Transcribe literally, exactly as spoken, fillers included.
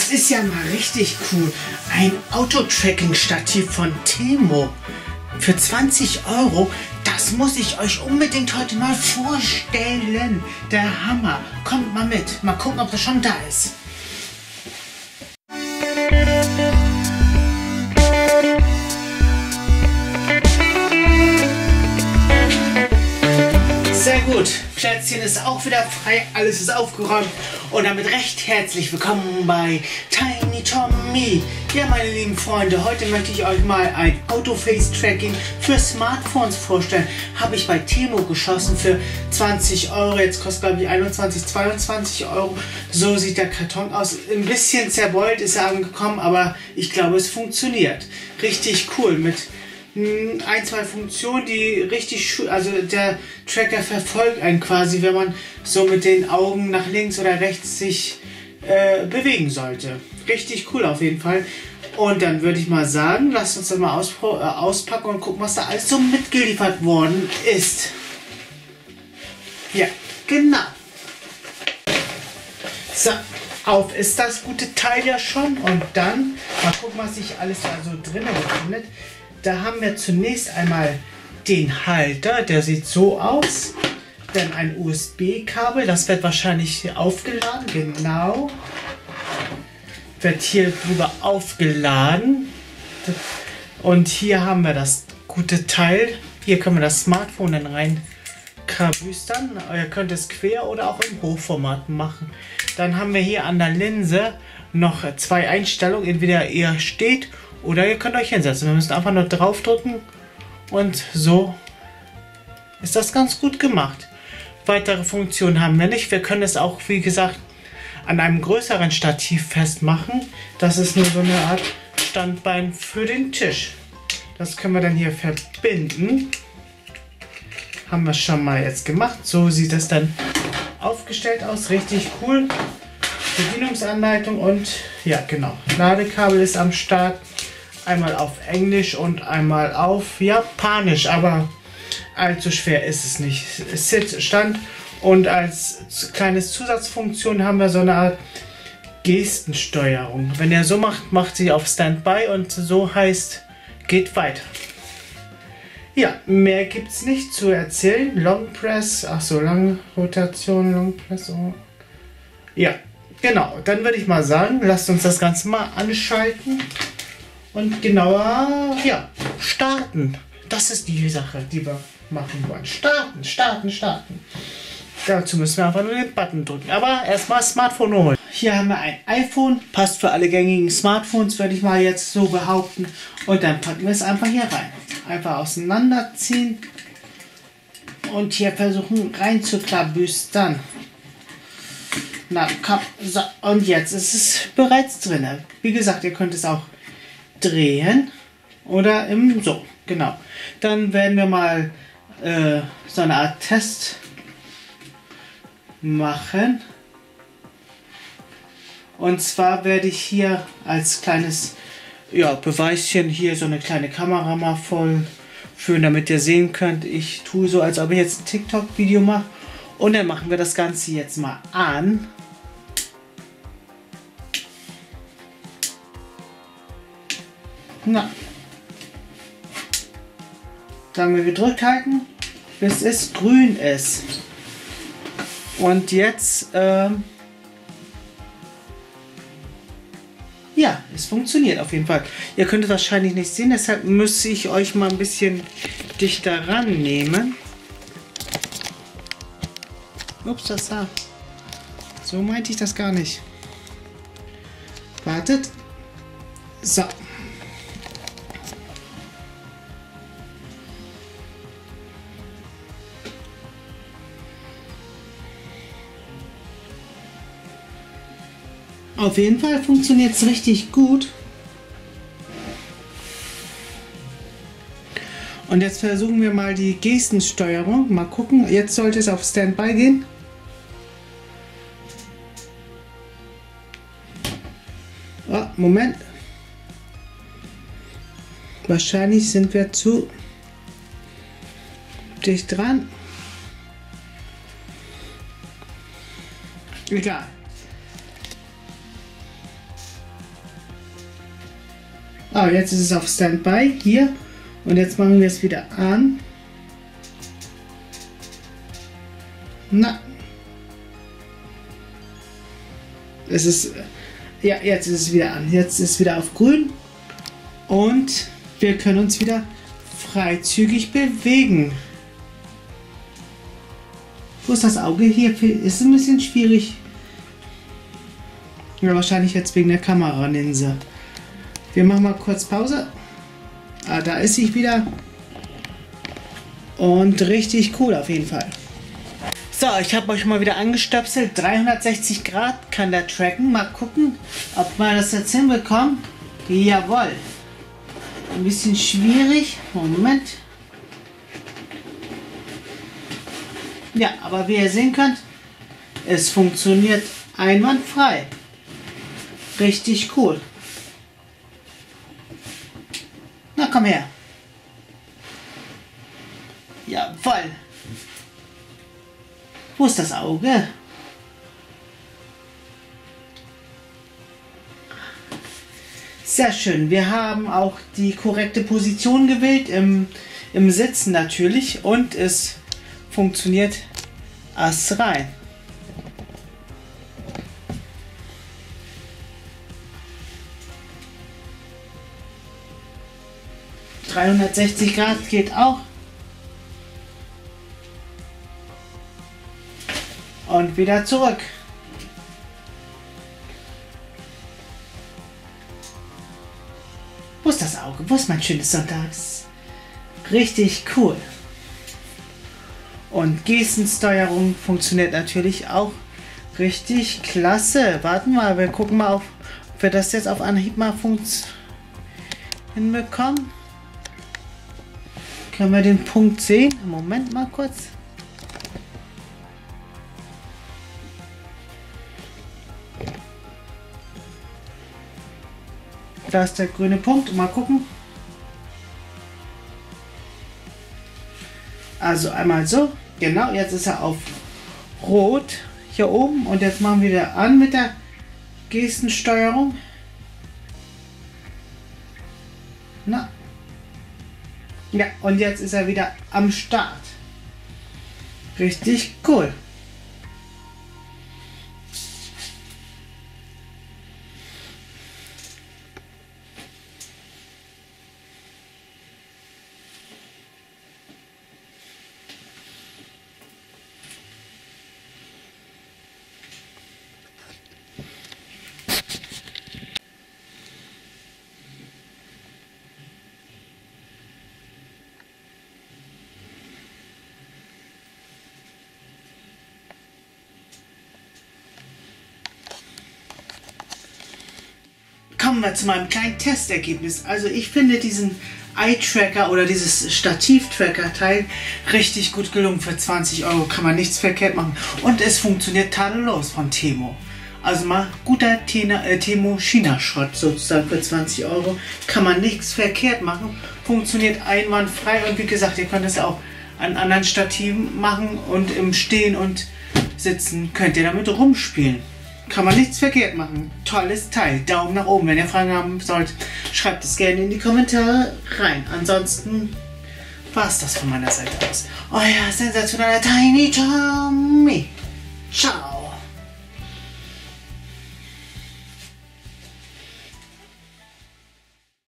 Das ist ja mal richtig cool. Ein Autotracking-Stativ von Temu für zwanzig Euro. Das muss ich euch unbedingt heute mal vorstellen. Der Hammer. Kommt mal mit. Mal gucken, ob das schon da ist. Sehr gut, Plätzchen ist auch wieder frei, alles ist aufgeräumt und damit recht herzlich willkommen bei Tiny Tommy. Ja, meine lieben Freunde, heute möchte ich euch mal ein Auto-Face-Tracking für Smartphones vorstellen. Habe ich bei Temu geschossen für zwanzig Euro, jetzt kostet glaube ich einundzwanzig, zweiundzwanzig Euro. So sieht der Karton aus, ein bisschen zerbeult ist er angekommen, aber ich glaube es funktioniert. Richtig cool mit ein, zwei Funktionen, die richtig, also der Tracker verfolgt einen quasi, wenn man so mit den Augen nach links oder rechts sich äh, bewegen sollte. Richtig cool auf jeden Fall. Und dann würde ich mal sagen, lasst uns das mal auspro äh, auspacken und gucken, was da alles so mitgeliefert worden ist. Ja, genau. So, auf ist das gute Teil ja schon. Und dann mal gucken, was sich alles da so drin befindet. Da haben wir zunächst einmal den Halter, der sieht so aus, dann ein U S B-Kabel, das wird wahrscheinlich aufgeladen, genau, wird hier drüber aufgeladen und hier haben wir das gute Teil, hier können wir das Smartphone dann rein kabüstern, ihr könnt es quer oder auch im Hochformat machen. Dann haben wir hier an der Linse noch zwei Einstellungen, entweder ihr steht oder ihr könnt euch hinsetzen. Wir müssen einfach nur draufdrücken und so ist das ganz gut gemacht. Weitere Funktionen haben wir nicht. Wir können es auch, wie gesagt, an einem größeren Stativ festmachen. Das ist nur so eine Art Standbein für den Tisch. Das können wir dann hier verbinden. Haben wir schon mal jetzt gemacht. So sieht das dann aufgestellt aus. Richtig cool. Bedienungsanleitung und ja, genau. Ladekabel ist am Start. Einmal auf Englisch und einmal auf Japanisch, aber allzu schwer ist es nicht. Sit, Stand und als kleines Zusatzfunktion haben wir so eine Art Gestensteuerung. Wenn ihr so macht, macht sie auf Standby und so heißt, geht weiter. Ja, mehr gibt es nicht zu erzählen. Long Press, ach so, lange Rotation, Long Press. Oh. Ja, genau. Dann würde ich mal sagen, lasst uns das Ganze mal anschalten. Und genauer, ja, starten. Das ist die Sache, die wir machen wollen. Starten, starten, starten. Dazu müssen wir einfach nur den Button drücken. Aber erstmal Smartphone holen. Hier haben wir ein iPhone. Passt für alle gängigen Smartphones, würde ich mal jetzt so behaupten. Und dann packen wir es einfach hier rein. Einfach auseinanderziehen. Und hier versuchen rein zu klabüstern. Na, komm. So. Und jetzt ist es bereits drin. Wie gesagt, ihr könnt es auch drehen oder im so, genau. Dann werden wir mal äh, so eine Art Test machen. Und zwar werde ich hier als kleines ja, Beweischen hier so eine kleine Kamera mal voll führen, damit ihr sehen könnt. Ich tue so, als ob ich jetzt ein TikTok-Video mache. Und dann machen wir das Ganze jetzt mal an. Na, dann wir gedrückt halten, bis es grün ist. Und jetzt, ähm, ja, es funktioniert auf jeden Fall. Ihr könnt es wahrscheinlich nicht sehen, deshalb müsste ich euch mal ein bisschen dichter rannehmen. Ups, das da. So meinte ich das gar nicht. Wartet. So. Auf jeden Fall funktioniert es richtig gut. Und jetzt versuchen wir mal die Gestensteuerung. Mal gucken, jetzt sollte es auf Standby gehen. Oh, Moment. Wahrscheinlich sind wir zu dicht dran. Egal. Ah, jetzt ist es auf Standby hier und jetzt machen wir es wieder an. Na. Es ist, ja, jetzt ist es wieder an. Jetzt ist es wieder auf grün und wir können uns wieder freizügig bewegen. Wo ist das Auge? Hier ist es ein bisschen schwierig. Ja, wahrscheinlich jetzt wegen der Kameralinse. Wir machen mal kurz Pause. Ah, da ist ich wieder. Und richtig cool auf jeden Fall. So, ich habe euch mal wieder angestöpselt. dreihundertsechzig Grad kann der tracken. Mal gucken, ob wir das jetzt hinbekommen. Jawohl. Ein bisschen schwierig. Moment. Ja, aber wie ihr sehen könnt, es funktioniert einwandfrei. Richtig cool. Na, komm her. Jawohl. Wo ist das Auge? Sehr schön. Wir haben auch die korrekte Position gewählt, im, im Sitzen natürlich. Und es funktioniert astrein. dreihundertsechzig Grad geht auch. Und wieder zurück. Wo ist das Auge? Wo ist mein schönes Sonntags? Richtig cool. Und Gestensteuerung funktioniert natürlich auch richtig klasse. Warten wir mal, wir gucken mal, auf, ob wir das jetzt auf Anhieb mal hinbekommen. Können wir den Punkt sehen? Moment mal kurz. Da ist der grüne Punkt. Mal gucken. Also einmal so. Genau, jetzt ist er auf Rot hier oben. Und jetzt machen wir wieder an mit der Gestensteuerung. Na. Ja, und jetzt ist er wieder am Start. Richtig cool. Kommen wir zu meinem kleinen Testergebnis. Also ich finde diesen Eye-Tracker oder dieses Stativ-Tracker-Teil richtig gut gelungen. Für zwanzig Euro kann man nichts verkehrt machen. Und es funktioniert tadellos von Temu. Also mal guter Temu China-Schrott sozusagen für zwanzig Euro. Kann man nichts verkehrt machen. Funktioniert einwandfrei und wie gesagt, ihr könnt es auch an anderen Stativen machen und im Stehen und Sitzen könnt ihr damit rumspielen. Kann man nichts verkehrt machen. Tolles Teil. Daumen nach oben. Wenn ihr Fragen haben sollt, schreibt es gerne in die Kommentare rein. Ansonsten war es das von meiner Seite aus. Euer sensationeller Tiny Tommy. Ciao.